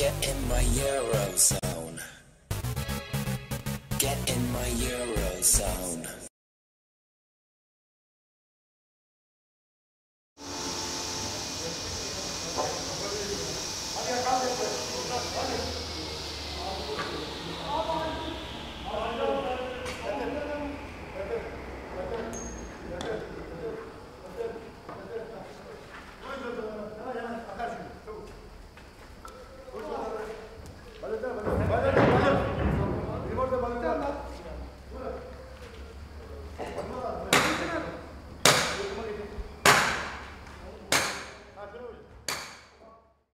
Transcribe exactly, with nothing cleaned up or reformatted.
Get in my Eurozone. Get in my Eurozone.